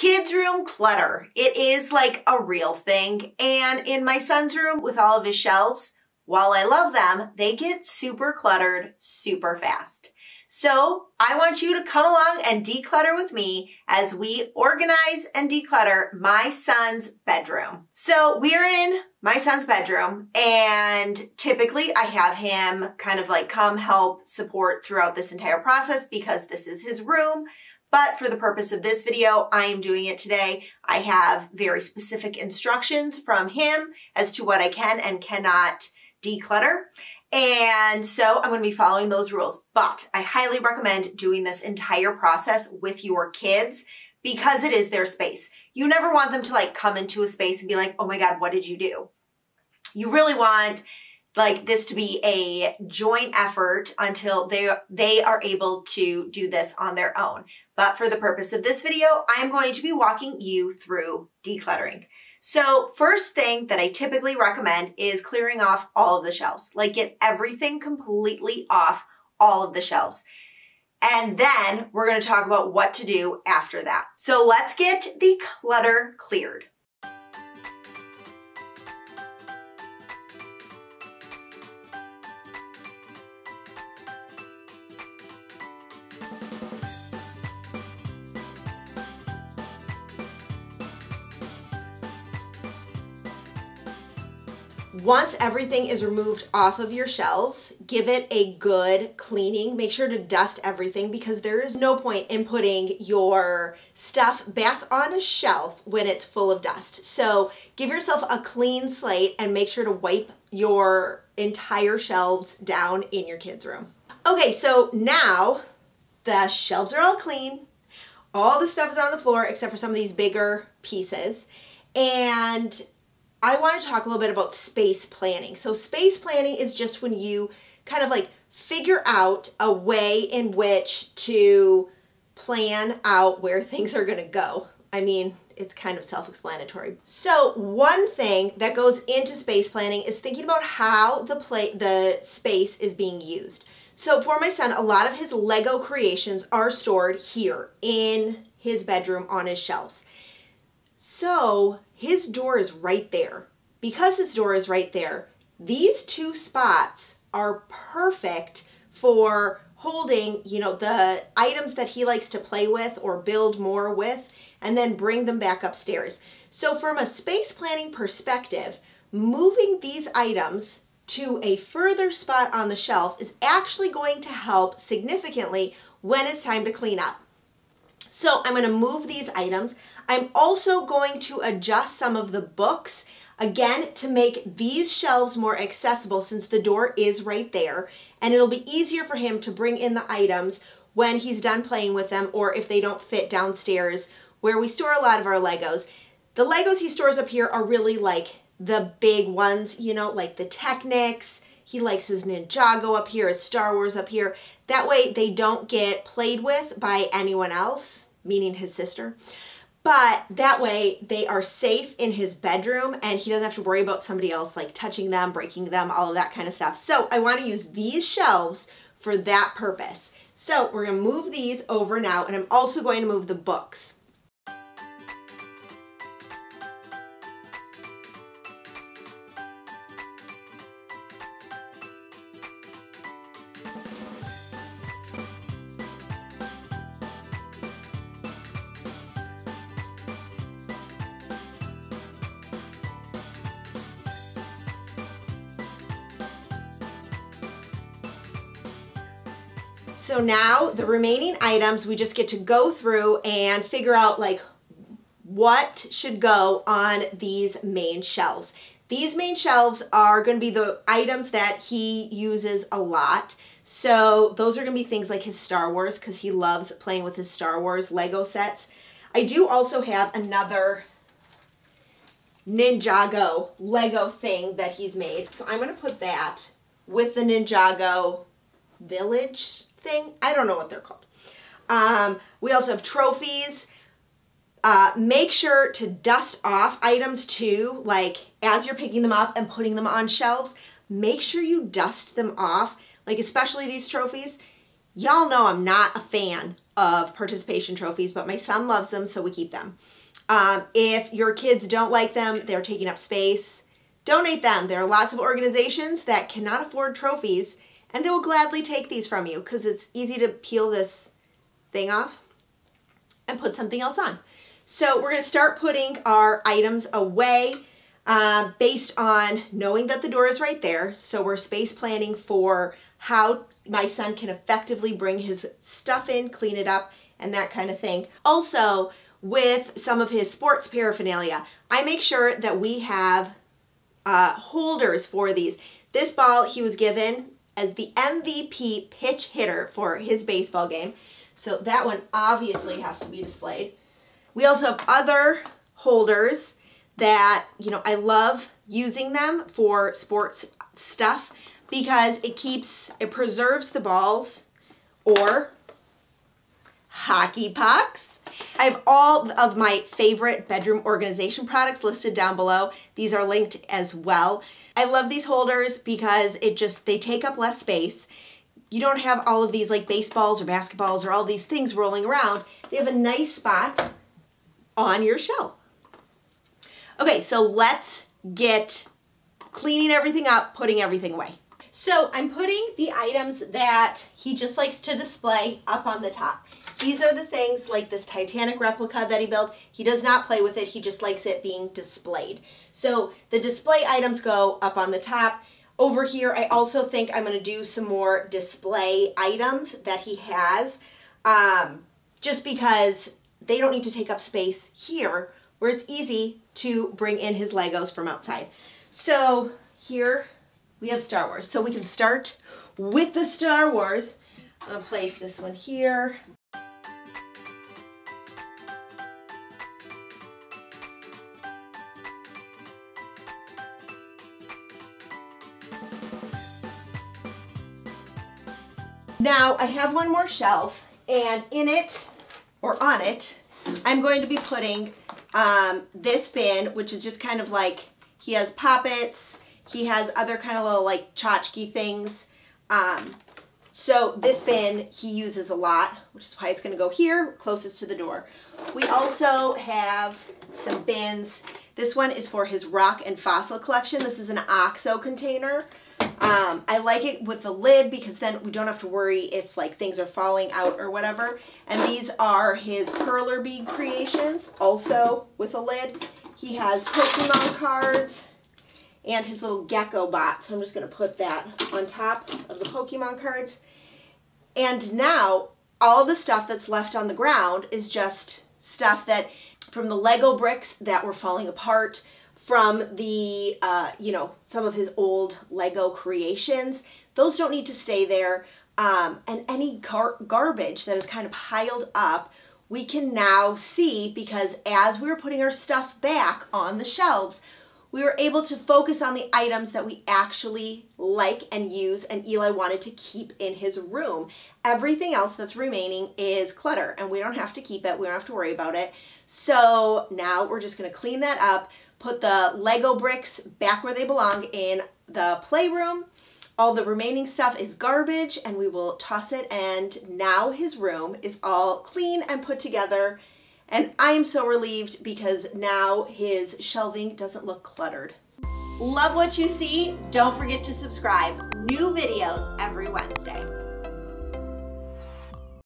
Kids' room clutter. It is like a real thing. And in my son's room with all of his shelves, while I love them, they get super cluttered super fast. So I want you to come along and declutter with me as we organize and declutter my son's bedroom. So we're in my son's bedroom, and typically I have him kind of like come help support throughout this entire process because this is his room. But for the purpose of this video, I am doing it today. I have very specific instructions from him as to what I can and cannot declutter. And so I'm going to be following those rules, but I highly recommend doing this entire process with your kids because it is their space. You never want them to like come into a space and be like, oh my God, what did you do? You really want like this to be a joint effort until they are able to do this on their own. But for the purpose of this video, I'm going to be walking you through decluttering. So first thing that I typically recommend is clearing off all of the shelves, like get everything completely off all of the shelves. And then we're going to talk about what to do after that. So let's get the clutter cleared. Once everything is removed off of your shelves, give it a good cleaning. Make sure to dust everything because there is no point in putting your stuff back on a shelf when it's full of dust. So give yourself a clean slate and make sure to wipe your entire shelves down in your kids' room. Okay, so now the shelves are all clean. All the stuff is on the floor except for some of these bigger pieces. And I want to talk a little bit about space planning. So space planning is just when you kind of like figure out a way in which to plan out where things are going to go. I mean, it's kind of self-explanatory. So one thing that goes into space planning is thinking about how the space is being used. So for my son, a lot of his Lego creations are stored here in his bedroom on his shelves. So his door is right there. Because his door is right there, these two spots are perfect for holding, you know, the items that he likes to play with or build more with, and then bring them back upstairs. So from a space planning perspective, moving these items to a further spot on the shelf is actually going to help significantly when it's time to clean up. So I'm going to move these items. I'm also going to adjust some of the books, again, to make these shelves more accessible since the door is right there, and it'll be easier for him to bring in the items when he's done playing with them or if they don't fit downstairs where we store a lot of our Legos. The Legos he stores up here are really like the big ones, you know, like the Technics. He likes his Ninjago up here, his Star Wars up here. That way they don't get played with by anyone else, meaning his sister. But that way they are safe in his bedroom and he doesn't have to worry about somebody else like touching them, breaking them, all of that kind of stuff. So I want to use these shelves for that purpose. So we're going to move these over now, and I'm also going to move the books. So now the remaining items, we just get to go through and figure out like what should go on these main shelves. These main shelves are going to be the items that he uses a lot. So those are going to be things like his Star Wars, because he loves playing with his Star Wars Lego sets. I do also have another Ninjago Lego thing that he's made. So I'm going to put that with the Ninjago Village thing. I don't know what they're called. We also have trophies. Make sure to dust off items too, like as you're picking them up and putting them on shelves, make sure you dust them off, like especially these trophies. Y'all know I'm not a fan of participation trophies, but my son loves them, so we keep them. If your kids don't like them, they're taking up space, donate them. There are lots of organizations that cannot afford trophies, and they will gladly take these from you because it's easy to peel this thing off and put something else on. So we're going to start putting our items away based on knowing that the door is right there. So we're space planning for how my son can effectively bring his stuff in, clean it up, and that kind of thing. Also, with some of his sports paraphernalia, I make sure that we have holders for these. This ball he was given as the MVP pitch hitter for his baseball game. So that one obviously has to be displayed. We also have other holders that, you know, I love using them for sports stuff because it preserves the balls or hockey pucks. I have all of my favorite bedroom organization products listed down below. These are linked as well. I love these holders because they take up less space. You don't have all of these like baseballs or basketballs or all these things rolling around. They have a nice spot on your shelf. Okay, so let's get cleaning everything up, putting everything away. So I'm putting the items that he just likes to display up on the top. These are the things like this Titanic replica that he built. He does not play with it. He just likes it being displayed. So the display items go up on the top. Over here, I also think I'm going to do some more display items that he has just because they don't need to take up space here where it's easy to bring in his Legos from outside. So here we have Star Wars. So we can start with the Star Wars. I'm going to place this one here. Now I have one more shelf, and in it, or on it, I'm going to be putting this bin, which is just kind of like, he has poppets, he has other kind of little like tchotchke things. So this bin he uses a lot, which is why it's gonna go here, closest to the door. We also have some bins. This one is for his rock and fossil collection. This is an OXO container. I like it with the lid because then we don't have to worry if like things are falling out or whatever. And these are his Perler bead creations, also with a lid. He has Pokemon cards and his little gecko bot. So I'm just going to put that on top of the Pokemon cards. And now all the stuff that's left on the ground is just stuff that from the Lego bricks that were falling apart, from the, you know, some of his old Lego creations. Those don't need to stay there. And any garbage that is kind of piled up, we can now see because as we were putting our stuff back on the shelves, we were able to focus on the items that we actually like and use and Eli wanted to keep in his room. Everything else that's remaining is clutter and we don't have to keep it. We don't have to worry about it. So now we're just going to clean that up. Put the Lego bricks back where they belong in the playroom. All the remaining stuff is garbage and we will toss it, and now his room is all clean and put together, and I am so relieved because now his shelving doesn't look cluttered. Love what you see? Don't forget to subscribe. New videos every Wednesday.